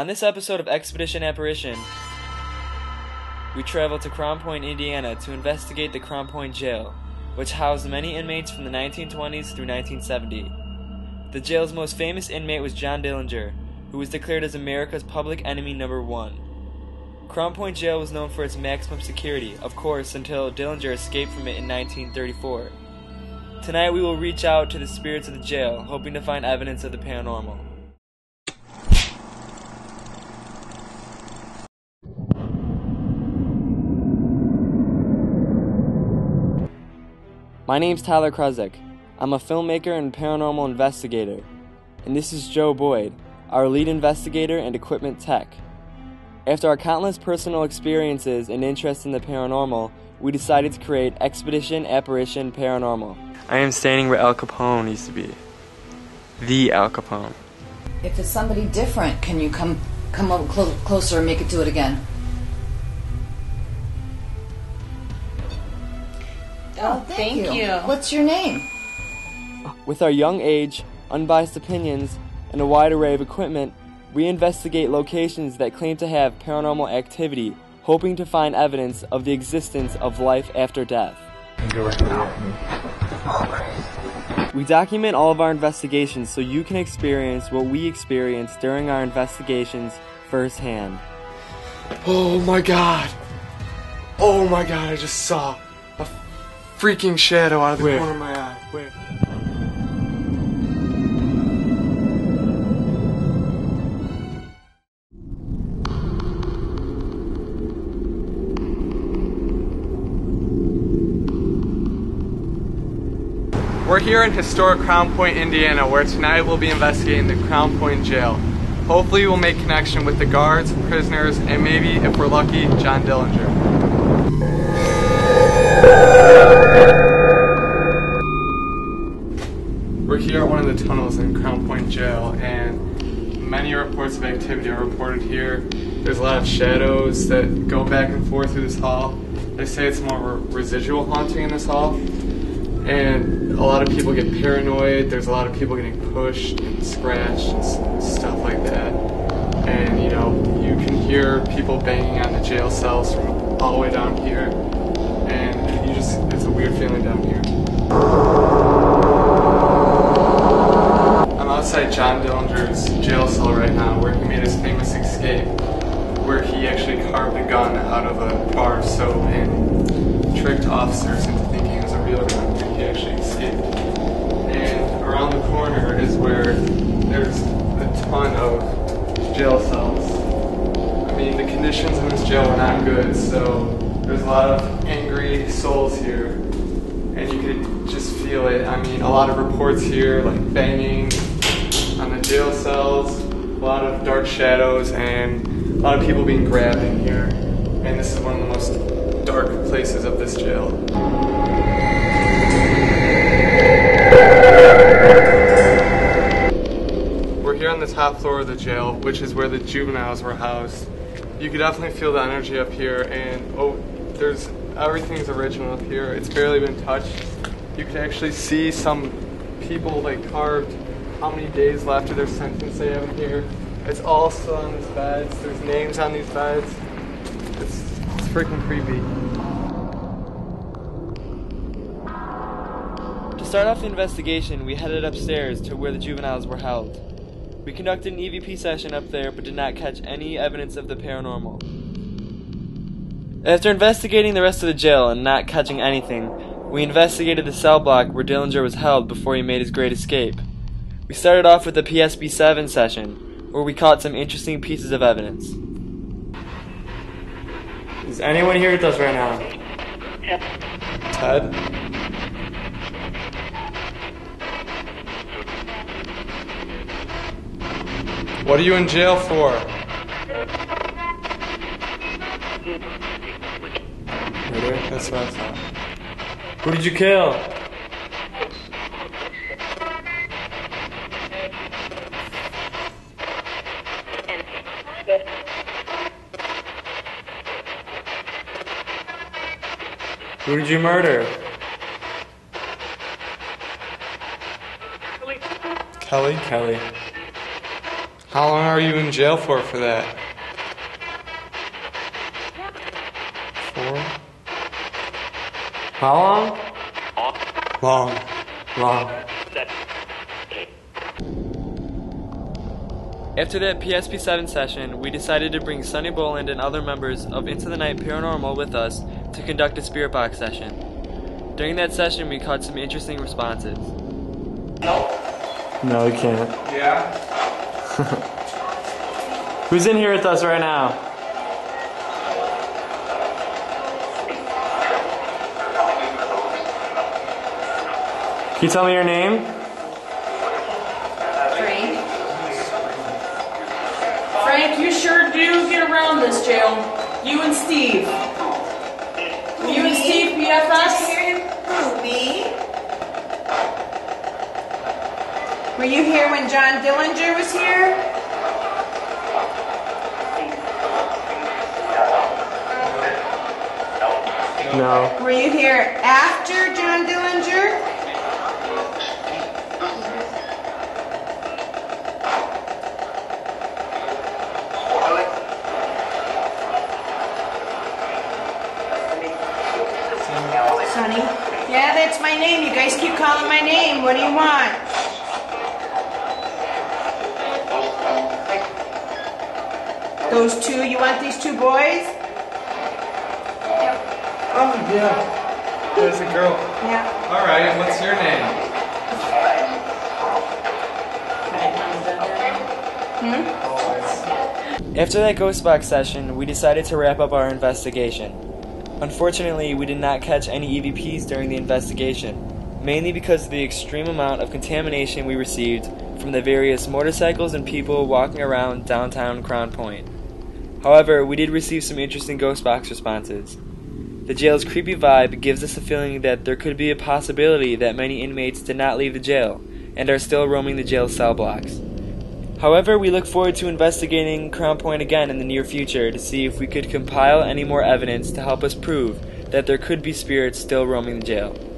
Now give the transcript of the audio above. On this episode of Expedition Apparition, we travel to Crown Point, Indiana to investigate the Crown Point Jail, which housed many inmates from the 1920s through 1970. The jail's most famous inmate was John Dillinger, who was declared as America's public enemy #1. Crown Point Jail was known for its maximum security, of course, until Dillinger escaped from it in 1934. Tonight we will reach out to the spirits of the jail, hoping to find evidence of the paranormal. My name's Tyler Kruzik. I'm a filmmaker and paranormal investigator. And this is Joe Boyd, our lead investigator and equipment tech. After our countless personal experiences and interest in the paranormal, we decided to create Expedition Apparition Paranormal. I am standing where Al Capone used to be. The Al Capone. If it's somebody different, can you come up closer and make it do it again? Oh, thank you. What's your name? With our young age, unbiased opinions, and a wide array of equipment, we investigate locations that claim to have paranormal activity, hoping to find evidence of the existence of life after death. We document all of our investigations so you can experience what we experience during our investigations firsthand. Oh my god! Oh my god, I just saw a freaking shadow out of the corner of my eye. Where? We're here in historic Crown Point, Indiana, where tonight we'll be investigating the Crown Point Jail. Hopefully we'll make connection with the guards, prisoners, and maybe, if we're lucky, John Dillinger. We're here at one of the tunnels in Crown Point Jail, and many reports of activity are reported here. There's a lot of shadows that go back and forth through this hall. They say it's more residual haunting in this hall. And a lot of people get paranoid. There's a lot of people getting pushed and scratched and stuff like that. And, you know, you can hear people banging on the jail cells from all the way down here. And you just, it's a weird feeling down here. I'm outside John Dillinger's jail cell right now, where he made his famous escape, where he actually carved a gun out of a bar of soap and tricked officers into thinking it was a real gun. He actually escaped. And around the corner is where there's a ton of jail cells. I mean, the conditions in this jail are not good, so there's a lot of angry souls here, and you could just feel it. I mean, a lot of reports here, like banging on the jail cells, a lot of dark shadows, and a lot of people being grabbed in here. And this is one of the most dark places of this jail. We're here on the top floor of the jail, which is where the juveniles were housed. You can definitely feel the energy up here, and everything's original up here. It's barely been touched. You can actually see some people like carved how many days left of their sentence they have in here. It's all still on these beds. There's names on these beds. It's freaking creepy. To start off the investigation, we headed upstairs to where the juveniles were held. We conducted an EVP session up there but did not catch any evidence of the paranormal. After investigating the rest of the jail and not catching anything, we investigated the cell block where Dillinger was held before he made his great escape. We started off with the PSB7 session, where we caught some interesting pieces of evidence. Is anyone here with us right now? Yep. Ted? What are you in jail for? Really? That's what I thought. Who did you kill? Who did you murder? Kelly? Kelly. How long are you in jail for that? 4? How long? Long. After that PSP7 session, we decided to bring Sunny Boland and other members of Into the Night Paranormal with us to conduct a spirit box session. During that session, we caught some interesting responses. Nope. No, you can't. Yeah? Who's in here with us right now? Can you tell me your name? Frank. Frank, you sure do get around this jail. You and Steve. You and Steve, BFFs? Were you here when John Dillinger was here? No. Were you here after John Dillinger? Sunny? Yeah, that's my name. You guys keep calling my name. What do you want? Those two, you want these two boys? Yep. Oh, yeah. There's a girl. Yeah. All right, what's your name? Hmm? After that ghost box session, we decided to wrap up our investigation. Unfortunately, we did not catch any EVPs during the investigation, mainly because of the extreme amount of contamination we received from the various motorcycles and people walking around downtown Crown Point. However, we did receive some interesting ghost box responses. The jail's creepy vibe gives us a feeling that there could be a possibility that many inmates did not leave the jail and are still roaming the jail's cell blocks. However, we look forward to investigating Crown Point again in the near future to see if we could compile any more evidence to help us prove that there could be spirits still roaming the jail.